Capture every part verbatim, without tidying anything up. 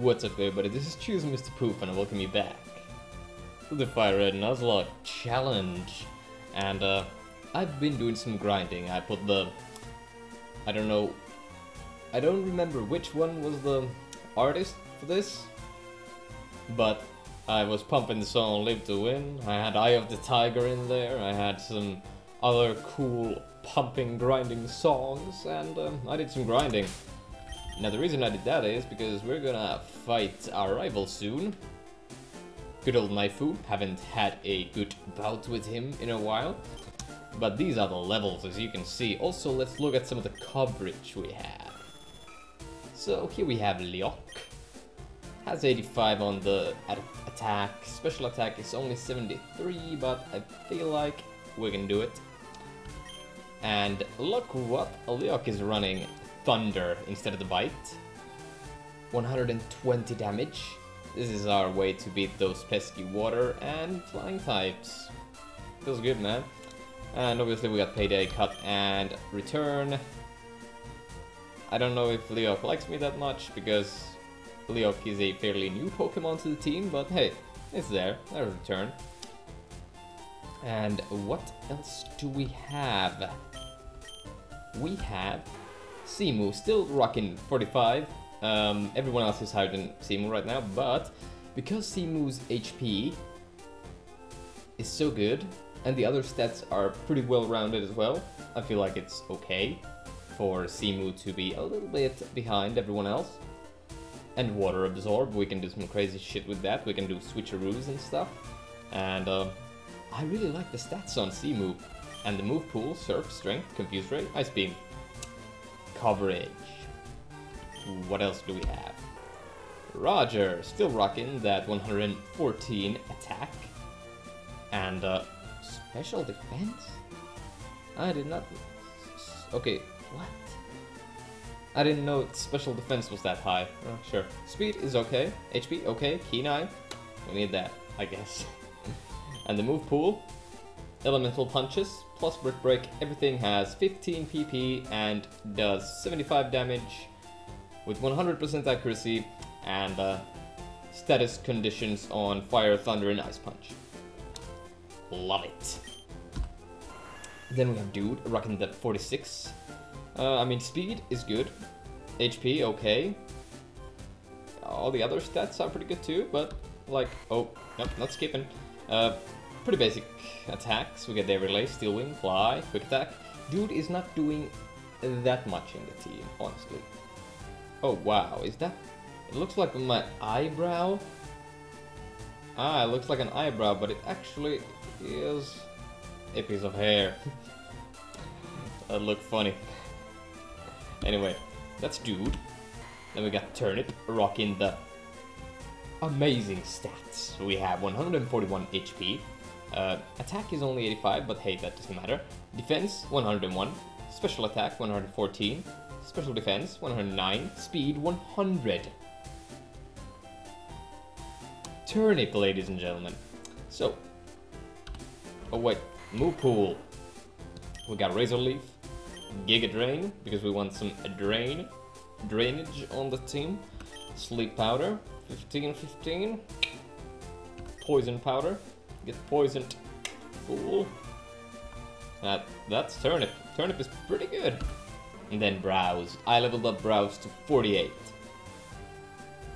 What's up, everybody? This is CheezyMrPoof, and I welcome you back to the Fire Red Nuzlocke Challenge. And uh, I've been doing some grinding. I put the, I don't know, I don't remember which one was the artist for this, but I was pumping the song "Live to Win." I had "Eye of the Tiger" in there. I had some other cool pumping, grinding songs, and uh, I did some grinding. Now the reason I did that is because we're gonna fight our rival soon. Good old Maifu, haven't had a good bout with him in a while. But these are the levels, as you can see. Also, let's look at some of the coverage we have. So here we have Leok. Has eighty-five on the attack. Special attack is only seventy-three, but I feel like we can do it. And look what Leok is running. Thunder instead of the bite. one hundred twenty damage. This is our way to beat those pesky water and flying types. Feels good, man. And obviously we got Payday, Cut and Return. I don't know if Leok likes me that much because Leok is a fairly new Pokemon to the team, but hey, it's there. There's Return. And what else do we have? We have Simu, still rocking forty-five. Um, everyone else is higher than Simu right now, but because Simu's H P is so good and the other stats are pretty well rounded as well, I feel like it's okay for Simu to be a little bit behind everyone else. And Water Absorb, we can do some crazy shit with that. We can do switcheroos and stuff. And uh, I really like the stats on Simu and the move pool: Surf, Strength, Confuse Ray, Ice Beam. Coverage. What else do we have? Roger, still rocking that one hundred fourteen attack and uh, special defense. I did not. Okay, what? I didn't know special defense was that high. Oh, sure, speed is okay, H P okay, keen eye. We need that, I guess. And the move pool. Elemental punches, plus brick break, everything has fifteen P P and does seventy-five damage with one hundred percent accuracy and uh, status conditions on fire, thunder and ice punch. Love it. Then we have Dude rocking the forty-six. Uh, I mean, speed is good, H P okay. All the other stats are pretty good too, but like, oh, nope, not skipping. Uh, Pretty basic attacks. We get their relay, steel wing, fly, quick attack. Dude is not doing that much in the team, honestly. Oh wow, is that? It looks like my eyebrow. Ah, it looks like an eyebrow, but it actually is a piece of hair. That looked funny. Anyway, that's Dude. Then we got Turnip rocking the amazing stats. We have one hundred forty-one H P. Uh, attack is only eighty-five, but hey, that doesn't matter. Defense, one hundred one. Special attack, one hundred fourteen. Special defense, one hundred nine. Speed, one hundred. Turnip, ladies and gentlemen. So, oh wait, move pool. We got Razor Leaf, Giga Drain, because we want some drain, drainage on the team. Sleep Powder, fifteen, fifteen. Poison Powder. Get poisoned, fool. That, that's Turnip. Turnip is pretty good. And then Browse. I leveled up Browse to forty-eight.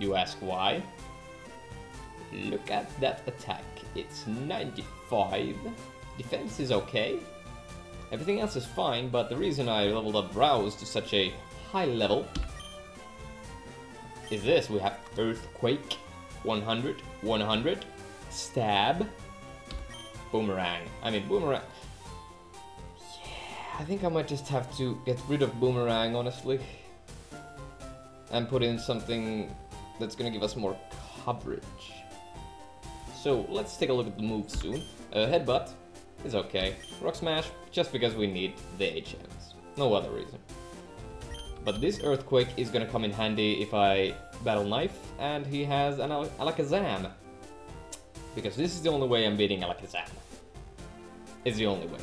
You ask why? Look at that attack. It's ninety-five. Defense is okay. Everything else is fine, but the reason I leveled up Browse to such a high level is this. We have Earthquake, one hundred, one hundred. Stab, Boomerang. I mean, Boomerang. Yeah, I think I might just have to get rid of Boomerang, honestly. And put in something that's gonna give us more coverage. So, let's take a look at the moves soon. Uh, headbutt is okay. Rock Smash, just because we need the H Ms. No other reason. But this Earthquake is gonna come in handy if I battle Knife, and he has an Al Alakazam. Because this is the only way I'm beating Alakazam. It's the only way.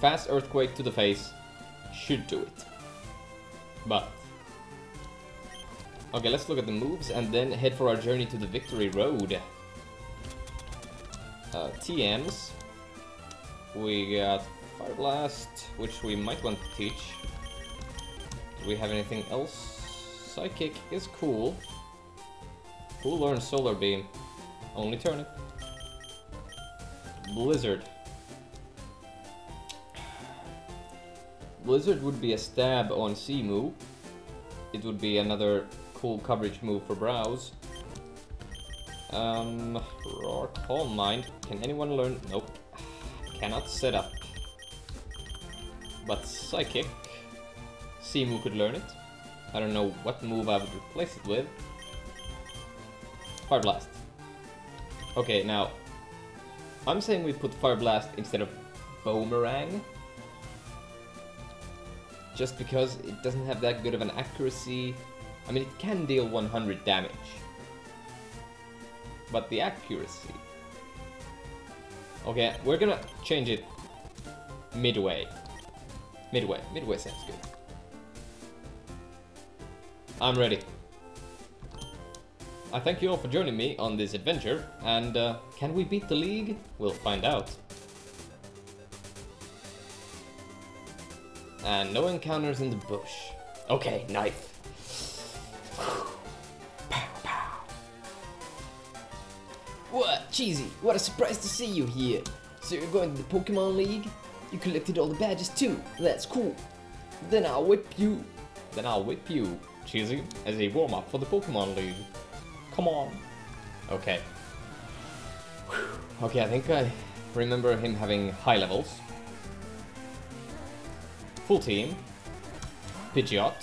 Fast Earthquake to the face should do it. But Okay, let's look at the moves and then head for our journey to the Victory Road. Uh, T Ms. We got Fire Blast, which we might want to teach. Do we have anything else? Psychic is cool. Who learned Solar Beam? Only Turnip. Blizzard. Blizzard would be a stab on Simu. It would be another cool coverage move for Browse. Um, Rock, All Mind. Can anyone learn? Nope. Cannot set up. But Psychic. Simu could learn it. I don't know what move I would replace it with. Fire Blast. Okay, now, I'm saying we put Fire Blast instead of Boomerang. Just because it doesn't have that good of an accuracy. I mean, it can deal one hundred damage. But the accuracy... Okay, we're gonna change it midway. Midway. Midway sounds good. I'm ready. I thank you all for joining me on this adventure, and uh, can we beat the league? We'll find out. And no encounters in the bush. Okay, Knife. Pow, pow. What, Cheesy? What a surprise to see you here. So you're going to the Pokemon League? You collected all the badges too. That's cool. Then I'll whip you. Then I'll whip you, Cheesy, as a warm-up for the Pokemon League. Come on. Okay. Okay, I think I remember him having high levels. Full team. Pidgeot.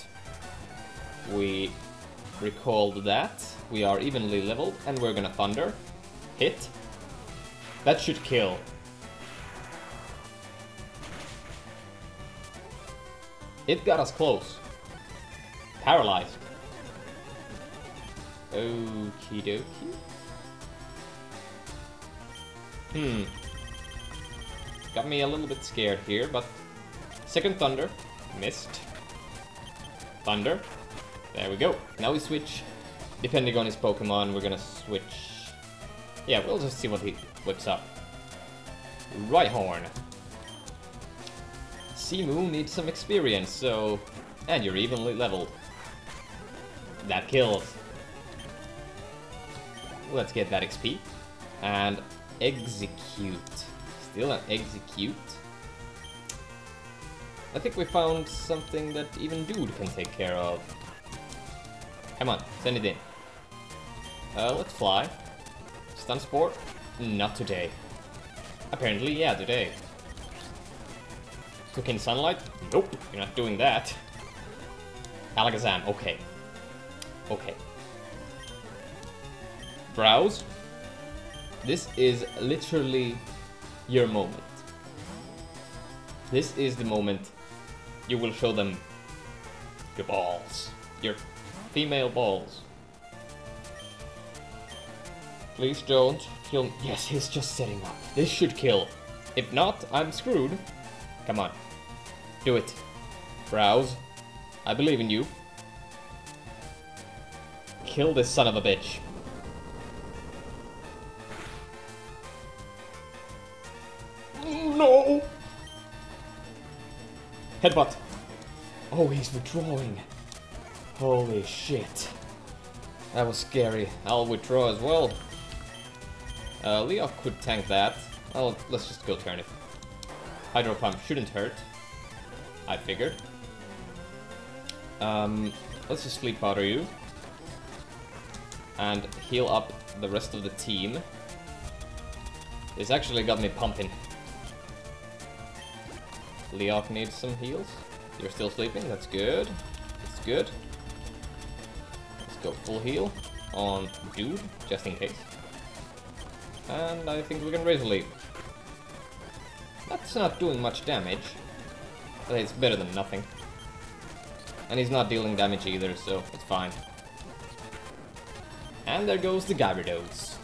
We recalled that. We are evenly leveled, and we're gonna thunder. Hit. That should kill. It got us close. Paralyzed. Okie dokie. Hmm. Got me a little bit scared here, but... Second Thunder. Missed. Thunder. There we go. Now we switch. Depending on his Pokemon, we're gonna switch... Yeah, we'll just see what he whips up. Rhyhorn. Simu needs some experience, so... And you're evenly leveled. That kills. Let's get that X P. And execute. Still an execute. I think we found something that even Dude can take care of. Come on, send it in. Uh, let's fly. Stun Sport? Not today. Apparently, yeah, today. Cook in sunlight? Nope, you're not doing that. Alakazam, okay. Okay. Browse. This is literally your moment. This is the moment you will show them your balls. Your female balls. Please don't kill me. Yes, he's just setting up. This should kill. If not, I'm screwed. Come on. Do it. Browse. I believe in you. Kill this son of a bitch. No! Headbutt. Oh, he's withdrawing. Holy shit. That was scary. I'll withdraw as well. Uh, Leok could tank that. Oh, let's just go turn it. Hydro Pump shouldn't hurt. I figured. Um, let's just sleep powder you. And heal up the rest of the team. This actually got me pumping. Leok needs some heals. You're still sleeping, that's good. That's good. Let's go full heal on Dude, just in case. And I think we can Razor Leaf. That's not doing much damage. But it's better than nothing. And he's not dealing damage either, so it's fine. And there goes the Gyarados.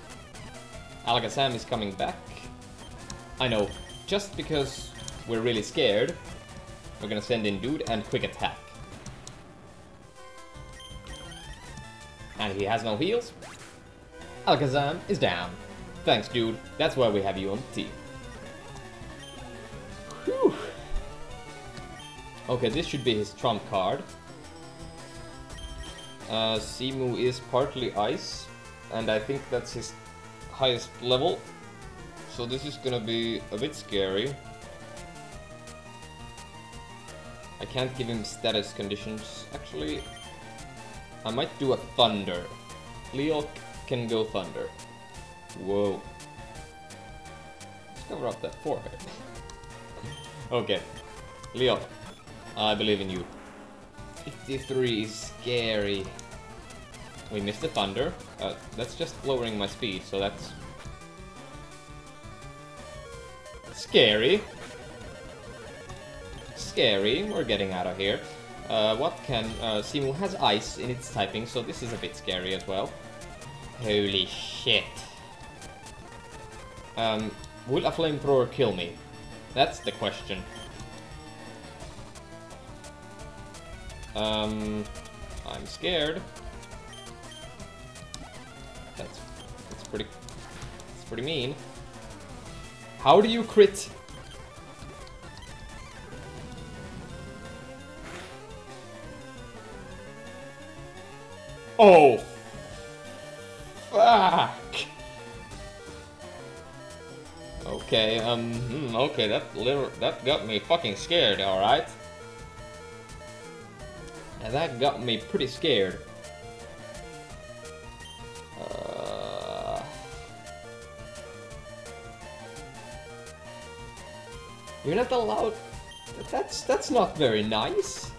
Alakazam is coming back. I know, just because we're really scared, we're gonna send in Dude and Quick Attack. and he has no heals. Alakazam is down. Thanks, dude. That's why we have you on the team. Whew. Okay, this should be his trump card. Uh, Simu is partly ice, and I think that's his highest level. So this is gonna be a bit scary. I can't give him status conditions. Actually, I might do a thunder. Leok can go thunder. Whoa. Let's cover up that forehead. Okay. Leok, I believe in you. fifty-three is scary. We missed the thunder. Uh, that's just lowering my speed, so that's... scary. Scary. We're getting out of here. Uh, what can... Uh, Simu has ice in its typing, so this is a bit scary as well. Holy shit. Um, will a flamethrower kill me? That's the question. Um, I'm scared. That's, that's pretty, that's pretty mean. How do you crit? Oh, fuck. Okay, um, okay, that literally, that got me fucking scared, alright? And that got me pretty scared. Uh... You're not allowed... That's, that's not very nice.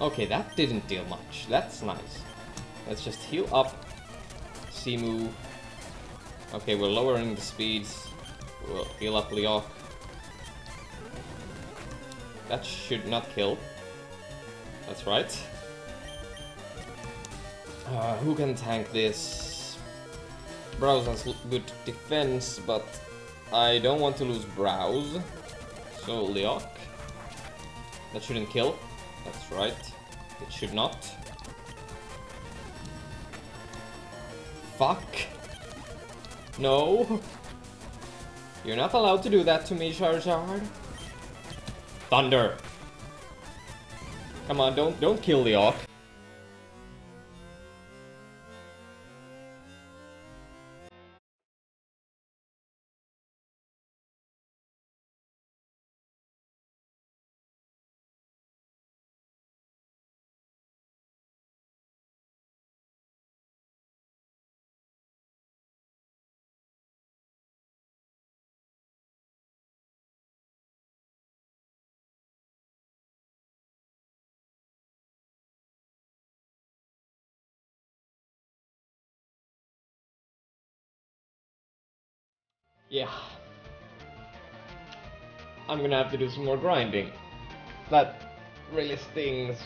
Okay, that didn't deal much. That's nice. Let's just heal up Simu. Okay, we're lowering the speeds. We'll heal up Leok. That should not kill. That's right. Uh, who can tank this? Browse has good defense, but I don't want to lose Browse. So Leok. That shouldn't kill. That's right. It should not. Fuck. No. You're not allowed to do that to me, Charizard. Thunder. Come on, don't don't kill the Leok. Yeah. I'm gonna have to do some more grinding. That really stings.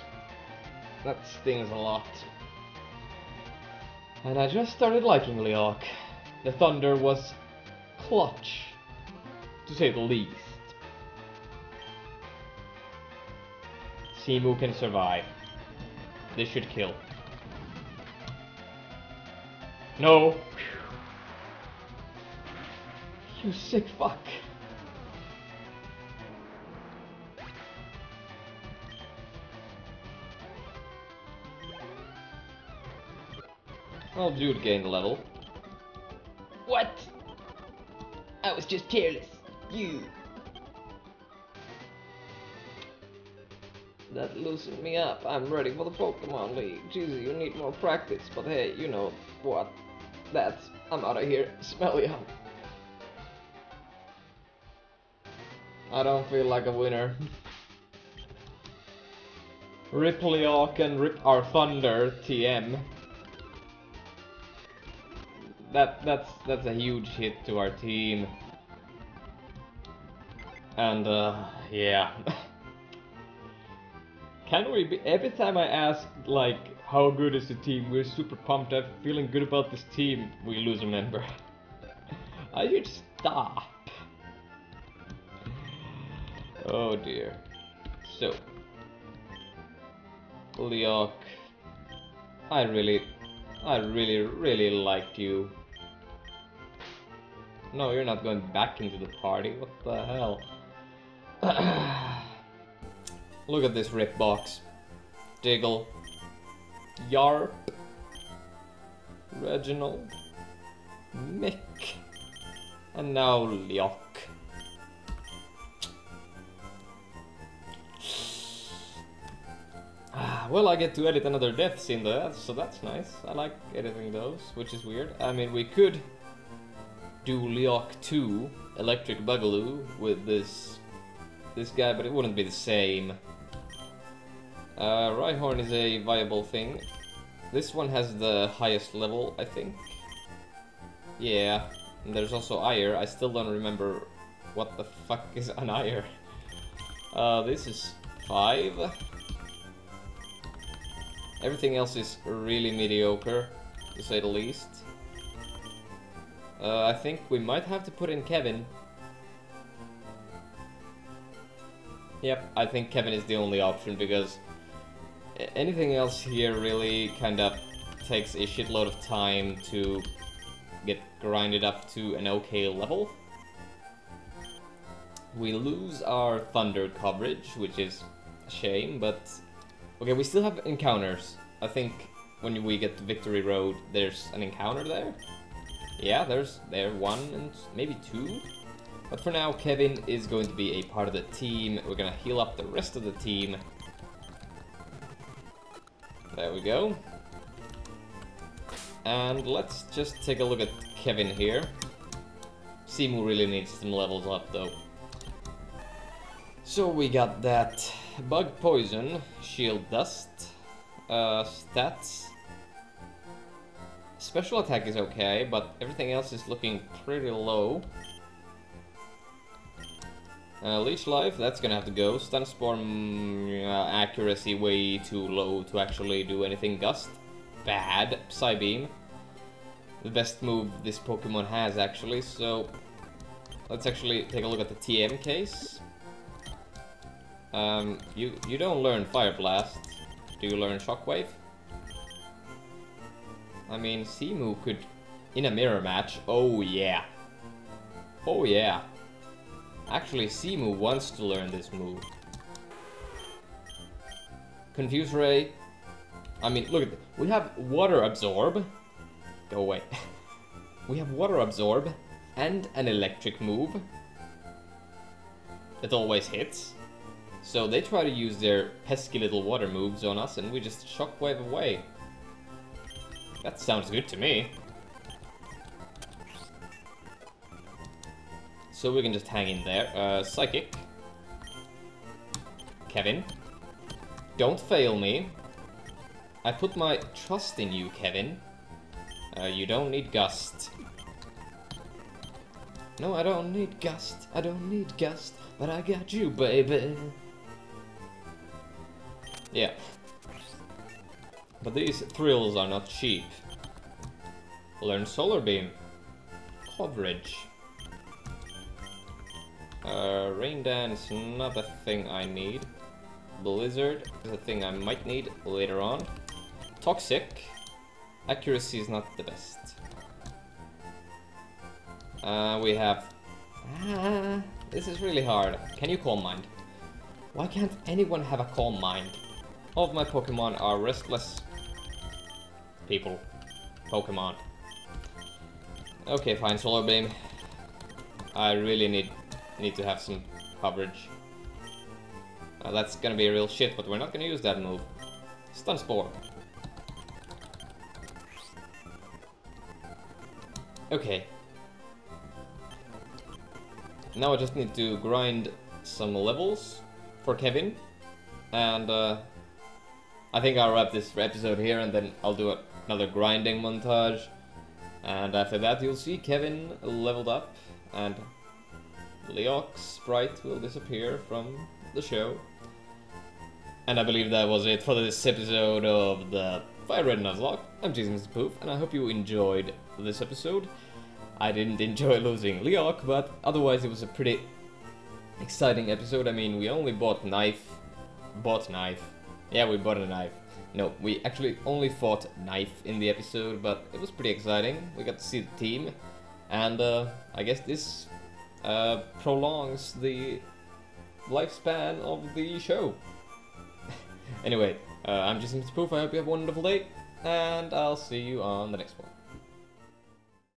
That stings a lot. And I just started liking Leok. The thunder was clutch, to say the least. Simu can survive. This should kill. No! You sick fuck. Well, Dude gained a level. What? I was just careless. You. That loosened me up. I'm ready for the Pokemon League. Jeezy, you need more practice. But hey, you know what? That's... I'm out of here. Smelly hump. I don't feel like a winner. Rip Leok and rip our thunder, T M. That that's that's a huge hit to our team. And uh, yeah. Can we be, every time I ask like how good is the team? We're super pumped. I'm feeling good about this team. We lose a member. I should stop. Oh dear. So Leok, I really I really, really like you. No, you're not going back into the party. What the hell? Look at this rip box. Diggle. Yarp. Reginald. Mick. And now Leok. Well, I get to edit another death scene though, so that's nice. I like editing those, which is weird. I mean, we could do Leok two, Electric Boogaloo, with this this guy, but it wouldn't be the same. Uh, Rhyhorn is a viable thing. This one has the highest level, I think. Yeah, and there's also Ire. I still don't remember what the fuck is an Ire. Uh, this is five. Everything else is really mediocre, to say the least. Uh, I think we might have to put in Kevin. Yep, I think Kevin is the only option, because anything else here really kind of takes a shitload of time to get grinded up to an okay level. We lose our thunder coverage, which is a shame, but... Okay, we still have encounters. I think when we get to Victory Road, there's an encounter there. Yeah, there's there one and maybe two. But for now, Kevin is going to be a part of the team. We're gonna heal up the rest of the team. There we go. And let's just take a look at Kevin here. Simu really needs some levels up though. So we got that. Bug Poison, Shield Dust, uh, stats. Special attack is okay, but everything else is looking pretty low. Uh, leech Life, that's gonna have to go. Stun Spore, mm, uh, accuracy way too low to actually do anything. Gust, bad. Psy Beam, the best move this Pokemon has actually, so... Let's actually take a look at the T M case. Um, you, you don't learn Fire Blast. Do you learn Shockwave? I mean, Simu could... In a mirror match, oh yeah. Oh yeah. Actually, Simu wants to learn this move. Confuse Ray. I mean, look at this. We have Water Absorb. Go away. We have Water Absorb and an electric move. That always hits. So they try to use their pesky little water moves on us, and we just shockwave away. That sounds good to me. So we can just hang in there. Uh, psychic. Kevin. Don't fail me. I put my trust in you, Kevin. Uh, you don't need Gust. No, I don't need Gust. I don't need Gust. But I got you, baby. Yeah. But these thrills are not cheap. Learn Solar Beam. Coverage. Uh, Rain Dance, not a thing I need. Blizzard is a thing I might need later on. Toxic. Accuracy is not the best. Uh, we have... Ah, this is really hard. Can you Calm Mind? Why can't anyone have a Calm Mind? All of my Pokemon are restless people. Pokemon. Okay, fine. Solar Beam. I really need need to have some coverage. Uh, that's gonna be real shit, but we're not gonna use that move. Stun Spore. Okay. Now I just need to grind some levels for Kevin. And uh, I think I'll wrap this episode here, and then I'll do another grinding montage. And after that you'll see Kevin leveled up, and Leok's sprite will disappear from the show. And I believe that was it for this episode of the Fire Red Nuzlocke. I'm CheezyMrPoof, and I hope you enjoyed this episode. I didn't enjoy losing Leok, but otherwise it was a pretty exciting episode. I mean, we only bought Knife. Bought Knife. Yeah, we bought a Knife. No, we actually only fought Knife in the episode, but it was pretty exciting. We got to see the team, and uh, I guess this uh, prolongs the lifespan of the show. Anyway, uh, I'm CheezyMrPoof, I hope you have a wonderful day, and I'll see you on the next one.